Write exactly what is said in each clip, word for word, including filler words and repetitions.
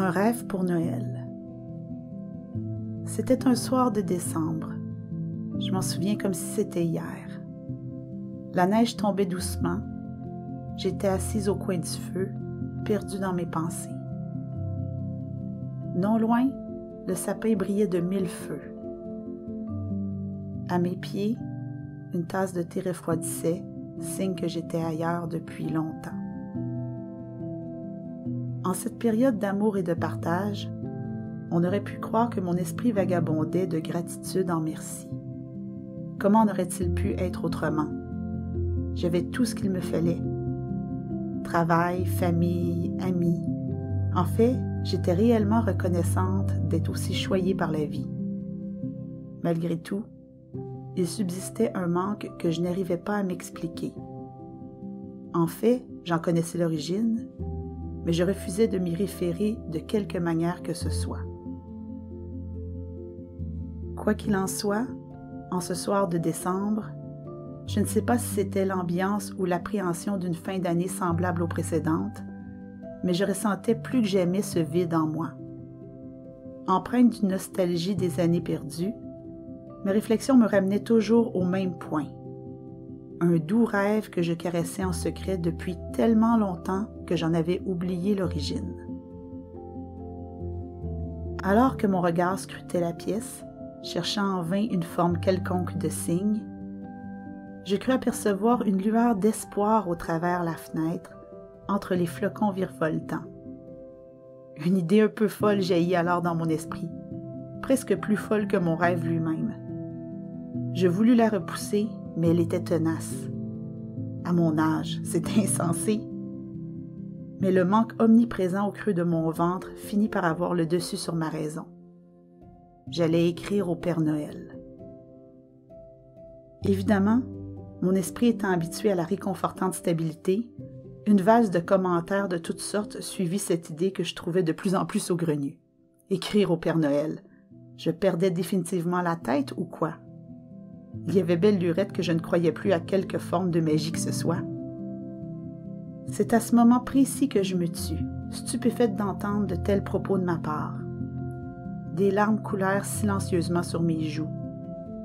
un rêve pour Noël. C'était un soir de décembre. Je m'en souviens comme si c'était hier. La neige tombait doucement. J'étais assise au coin du feu, perdue dans mes pensées. Non loin, le sapin brillait de mille feux. À mes pieds, une tasse de thé refroidissait, signe que j'étais ailleurs depuis longtemps. En cette période d'amour et de partage, on aurait pu croire que mon esprit vagabondait de gratitude en merci. Comment en aurait-il pu être autrement? J'avais tout ce qu'il me fallait. Travail, famille, amis. En fait, j'étais réellement reconnaissante d'être aussi choyée par la vie. Malgré tout, il subsistait un manque que je n'arrivais pas à m'expliquer. En fait, j'en connaissais l'origine, mais je refusais de m'y référer de quelque manière que ce soit. Quoi qu'il en soit, en ce soir de décembre, je ne sais pas si c'était l'ambiance ou l'appréhension d'une fin d'année semblable aux précédentes, mais je ressentais plus que jamais ce vide en moi. Empreinte d'une nostalgie des années perdues, mes réflexions me ramenaient toujours au même point. Un doux rêve que je caressais en secret depuis tellement longtemps que j'en avais oublié l'origine. Alors que mon regard scrutait la pièce, cherchant en vain une forme quelconque de signe, je crus apercevoir une lueur d'espoir au travers la fenêtre, entre les flocons virevoltants. Une idée un peu folle jaillit alors dans mon esprit, presque plus folle que mon rêve lui-même. Je voulus la repousser, mais elle était tenace. À mon âge, c'était insensé. Mais le manque omniprésent au creux de mon ventre finit par avoir le dessus sur ma raison. J'allais écrire au Père Noël. Évidemment, mon esprit étant habitué à la réconfortante stabilité, une valse de commentaires de toutes sortes suivit cette idée que je trouvais de plus en plus saugrenue. Écrire au Père Noël. Je perdais définitivement la tête ou quoi? Il y avait belle lurette que je ne croyais plus à quelque forme de magie que ce soit. C'est à ce moment précis que je me tus, stupéfaite d'entendre de tels propos de ma part. Des larmes coulèrent silencieusement sur mes joues,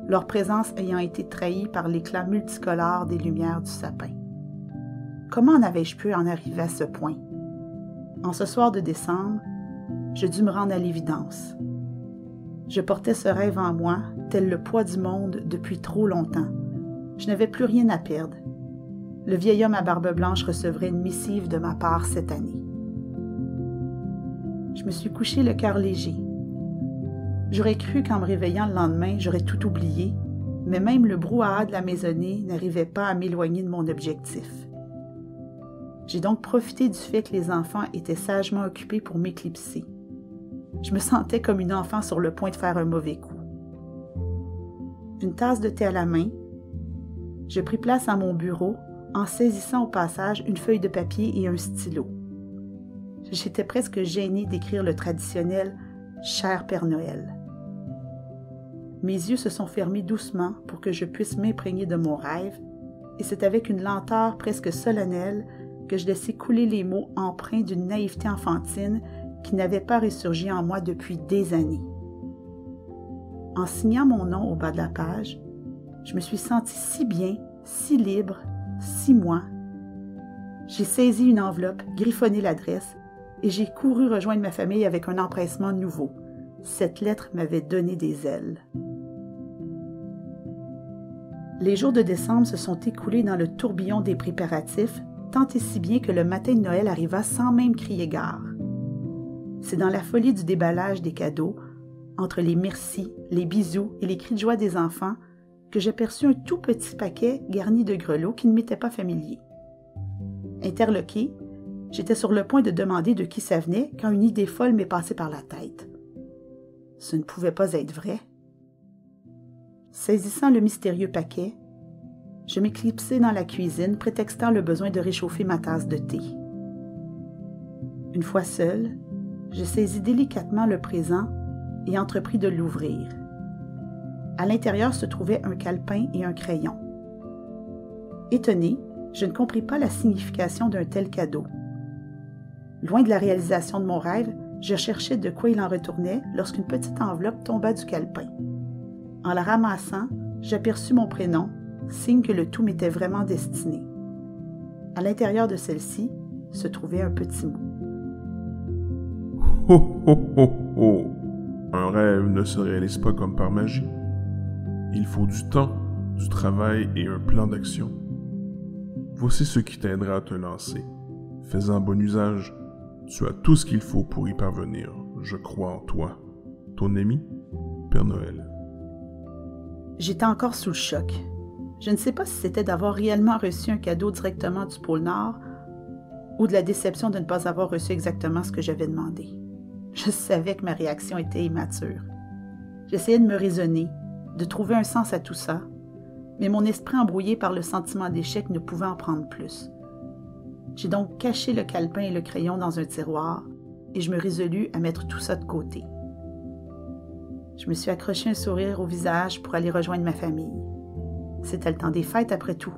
leur présence ayant été trahie par l'éclat multicolore des lumières du sapin. Comment en avais-je pu en arriver à ce point? En ce soir de décembre, je dus me rendre à l'évidence. Je portais ce rêve en moi, tel le poids du monde, depuis trop longtemps. Je n'avais plus rien à perdre. Le vieil homme à barbe blanche recevrait une missive de ma part cette année. Je me suis couchée le cœur léger. J'aurais cru qu'en me réveillant le lendemain, j'aurais tout oublié, mais même le brouhaha de la maisonnée n'arrivait pas à m'éloigner de mon objectif. J'ai donc profité du fait que les enfants étaient sagement occupés pour m'éclipser. Je me sentais comme une enfant sur le point de faire un mauvais coup. Une tasse de thé à la main, je pris place à mon bureau en saisissant au passage une feuille de papier et un stylo. J'étais presque gênée d'écrire le traditionnel « Cher Père Noël ». Mes yeux se sont fermés doucement pour que je puisse m'imprégner de mon rêve, et c'est avec une lenteur presque solennelle que je laissais couler les mots empreints d'une naïveté enfantine qui n'avait pas ressurgi en moi depuis des années. En signant mon nom au bas de la page, je me suis sentie si bien, si libre, si moi. J'ai saisi une enveloppe, griffonné l'adresse, et j'ai couru rejoindre ma famille avec un empressement nouveau. Cette lettre m'avait donné des ailes. Les jours de décembre se sont écoulés dans le tourbillon des préparatifs, tant et si bien que le matin de Noël arriva sans même crier gare. C'est dans la folie du déballage des cadeaux, entre les merci, les bisous et les cris de joie des enfants, que j'aperçus un tout petit paquet garni de grelots qui ne m'étaient pas familiers. Interloquée, j'étais sur le point de demander de qui ça venait quand une idée folle m'est passée par la tête. Ce ne pouvait pas être vrai. Saisissant le mystérieux paquet, je m'éclipsai dans la cuisine, prétextant le besoin de réchauffer ma tasse de thé. Une fois seule, je saisis délicatement le présent et entrepris de l'ouvrir. À l'intérieur se trouvaient un calepin et un crayon. Étonnée, je ne compris pas la signification d'un tel cadeau. Loin de la réalisation de mon rêve, Je cherchais de quoi il en retournait lorsqu'une petite enveloppe tomba du calepin. En la ramassant, j'aperçus mon prénom, signe que le tout m'était vraiment destiné. À l'intérieur de celle-ci se trouvait un petit mot. « Ho, ho, ho, ho! Un rêve ne se réalise pas comme par magie. Il faut du temps, du travail et un plan d'action. Voici ce qui t'aidera à te lancer. Fais-en bon usage. Tu as tout ce qu'il faut pour y parvenir. Je crois en toi. Ton ami, Père Noël. » J'étais encore sous le choc. Je ne sais pas si c'était d'avoir réellement reçu un cadeau directement du pôle Nord ou de la déception de ne pas avoir reçu exactement ce que j'avais demandé. Je savais que ma réaction était immature. J'essayais de me raisonner, de trouver un sens à tout ça, mais mon esprit embrouillé par le sentiment d'échec ne pouvait en prendre plus. J'ai donc caché le calepin et le crayon dans un tiroir et je me résolus à mettre tout ça de côté. Je me suis accroché un sourire au visage pour aller rejoindre ma famille. C'était le temps des fêtes après tout.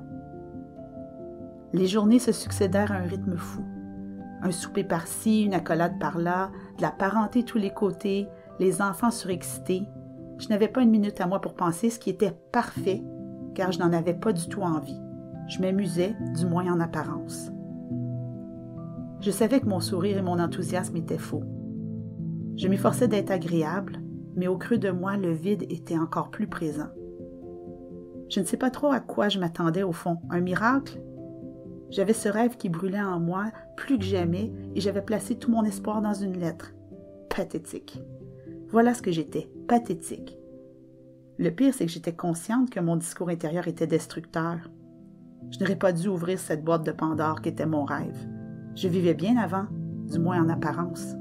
Les journées se succédèrent à un rythme fou. Un souper par-ci, une accolade par-là, de la parenté tous les côtés, les enfants surexcités. Je n'avais pas une minute à moi pour penser, ce qui était parfait, car je n'en avais pas du tout envie. Je m'amusais, du moins en apparence. Je savais que mon sourire et mon enthousiasme étaient faux. Je m'efforçais d'être agréable, mais au creux de moi, le vide était encore plus présent. Je ne sais pas trop à quoi je m'attendais au fond. Un miracle? J'avais ce rêve qui brûlait en moi plus que jamais et j'avais placé tout mon espoir dans une lettre. Pathétique. Voilà ce que j'étais, pathétique. Le pire, c'est que j'étais consciente que mon discours intérieur était destructeur. Je n'aurais pas dû ouvrir cette boîte de Pandore qu'était mon rêve. Je vivais bien avant, du moins en apparence.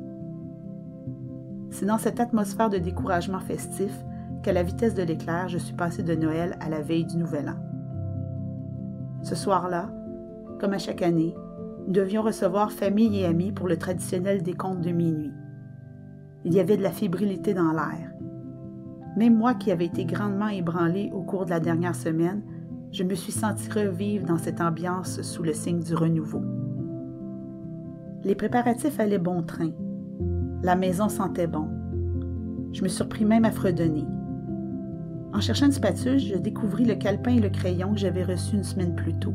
C'est dans cette atmosphère de découragement festif qu'à la vitesse de l'éclair, je suis passée de Noël à la veille du Nouvel An. Ce soir-là, comme à chaque année, nous devions recevoir famille et amis pour le traditionnel décompte de minuit. Il y avait de la fébrilité dans l'air. Même moi qui avais été grandement ébranlée au cours de la dernière semaine, je me suis sentie revivre dans cette ambiance sous le signe du renouveau. Les préparatifs allaient bon train. La maison sentait bon. Je me surpris même à fredonner. En cherchant une spatule, je découvris le calepin et le crayon que j'avais reçus une semaine plus tôt.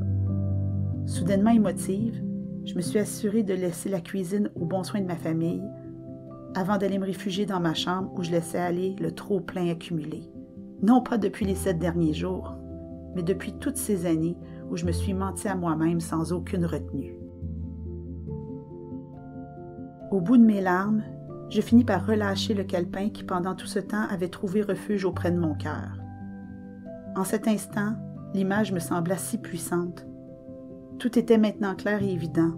Soudainement émotive, je me suis assurée de laisser la cuisine aux bons soins de ma famille avant d'aller me réfugier dans ma chambre où je laissais aller le trop-plein accumulé. Non pas depuis les sept derniers jours, mais depuis toutes ces années où je me suis menti à moi-même sans aucune retenue. Au bout de mes larmes, je finis par relâcher le calepin qui pendant tout ce temps avait trouvé refuge auprès de mon cœur. En cet instant, l'image me sembla si puissante. Tout était maintenant clair et évident.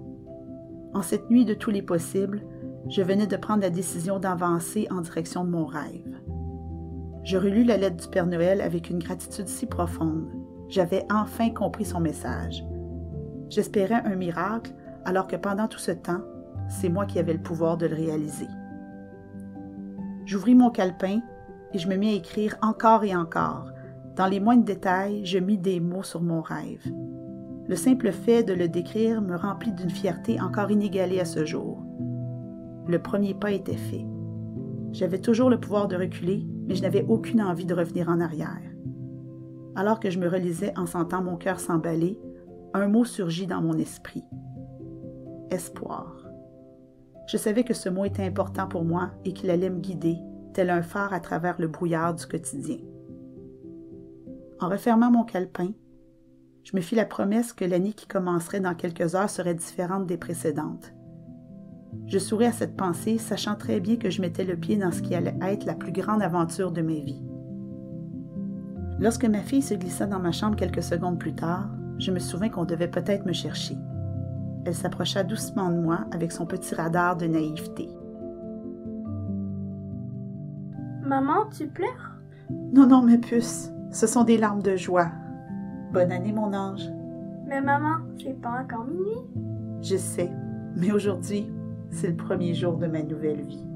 En cette nuit de tous les possibles, je venais de prendre la décision d'avancer en direction de mon rêve. Je relus la lettre du Père Noël avec une gratitude si profonde. J'avais enfin compris son message. J'espérais un miracle, alors que pendant tout ce temps, c'est moi qui avais le pouvoir de le réaliser. J'ouvris mon calepin et je me mis à écrire encore et encore. Dans les moindres détails, je mis des mots sur mon rêve. Le simple fait de le décrire me remplit d'une fierté encore inégalée à ce jour. Le premier pas était fait. J'avais toujours le pouvoir de reculer, mais je n'avais aucune envie de revenir en arrière. Alors que je me relisais en sentant mon cœur s'emballer, un mot surgit dans mon esprit. Espoir. Je savais que ce mot était important pour moi et qu'il allait me guider, tel un phare à travers le brouillard du quotidien. En refermant mon calepin, je me fis la promesse que l'année qui commencerait dans quelques heures serait différente des précédentes. Je souris à cette pensée, sachant très bien que je mettais le pied dans ce qui allait être la plus grande aventure de ma vie. Lorsque ma fille se glissa dans ma chambre quelques secondes plus tard, je me souvins qu'on devait peut-être me chercher. Elle s'approcha doucement de moi avec son petit radar de naïveté. « Maman, tu pleures? »« Non, non, mes puces, ce sont des larmes de joie. » Bonne année, mon ange. Mais maman, c'est pas encore minuit. Je sais, mais aujourd'hui, c'est le premier jour de ma nouvelle vie.